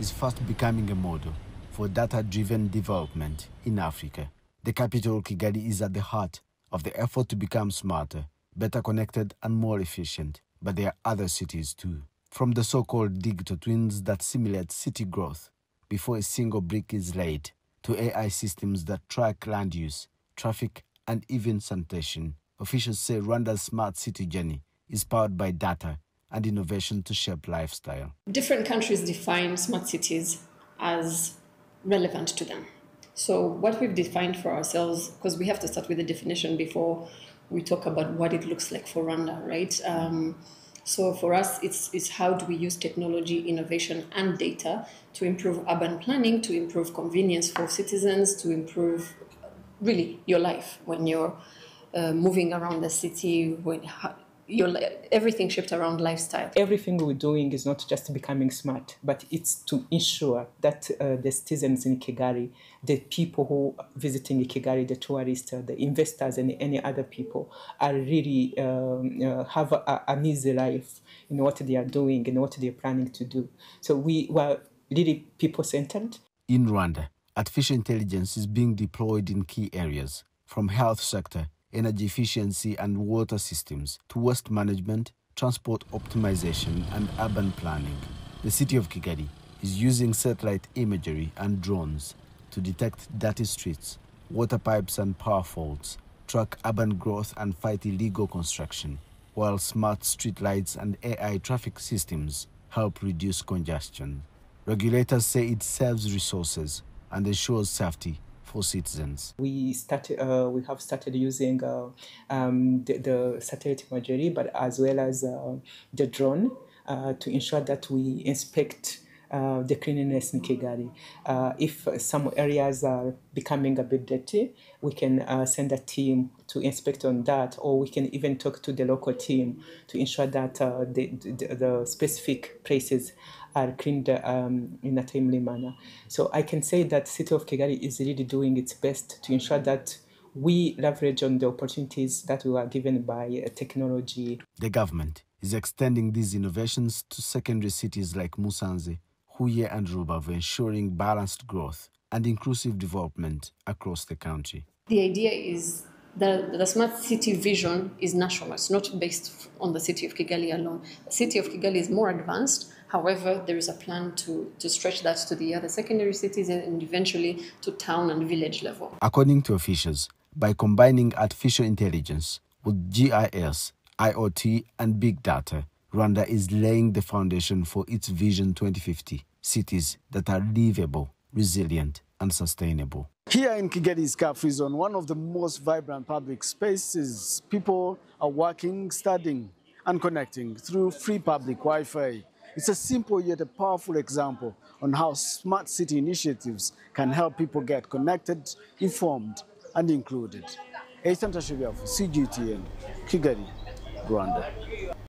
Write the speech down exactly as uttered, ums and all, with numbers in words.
is fast becoming a model for data-driven development in Africa. The capital, Kigali, is at the heart of the effort to become smarter, better connected and more efficient. But there are other cities too. From the so-called digital twins that simulate city growth before a single brick is laid, to A I systems that track land use, traffic and even sanitation. Officials say Rwanda's smart city journey is powered by data and innovation to shape lifestyle. Different countries define smart cities as relevant to them. So what we've defined for ourselves, because we have to start with a definition before we talk about what it looks like for Rwanda, right? Um, so for us, it's, it's how do we use technology, innovation, and data to improve urban planning, to improve convenience for citizens, to improve really your life when you're uh, moving around the city, when your everything shifts around lifestyle. Everything we're doing is not just becoming smart, but it's to ensure that uh, the citizens in Kigali, the people who are visiting Kigali, the tourists, uh, the investors, and any other people are really um, uh, have a, a, an easy life in what they are doing and what they are planning to do. So we were really people-centered. In Rwanda, artificial intelligence is being deployed in key areas, from health sector, energy efficiency and water systems, to waste management, transport optimization and urban planning. The city of Kigali is using satellite imagery and drones to detect dirty streets, water pipes and power faults, track urban growth and fight illegal construction, while smart street lights and A I traffic systems help reduce congestion. Regulators say it saves resources and ensures safety for citizens. We started. Uh, we have started using uh, um, the, the satellite imagery, but as well as uh, the drone, uh, to ensure that we inspect uh, the cleanliness in Kigali. Uh, if some areas are becoming a bit dirty, we can uh, send a team to inspect on that, or we can even talk to the local team to ensure that uh, the, the, the specific places are cleaned um, in a timely manner. So I can say that the city of Kigali is really doing its best to ensure that we leverage on the opportunities that we are given by technology. The government is extending these innovations to secondary cities like Musanze, Kuya and Ruba, for ensuring balanced growth and inclusive development across the country. The idea is The, the smart city vision is national. It's not based on the city of Kigali alone. The city of Kigali is more advanced. However, there is a plan to, to stretch that to the other secondary cities and eventually to town and village level. According to officials, by combining artificial intelligence with G I S, I O T and big data, Rwanda is laying the foundation for its Vision twenty fifty, cities that are livable, resilient and sustainable. Here in Kigali's Car Free Zone, one of the most vibrant public spaces, people are working, studying and connecting through free public Wi-Fi. It's a simple yet a powerful example on how smart city initiatives can help people get connected, informed and included. Eitan Tashibiafu, C G T N, Kigali, Rwanda.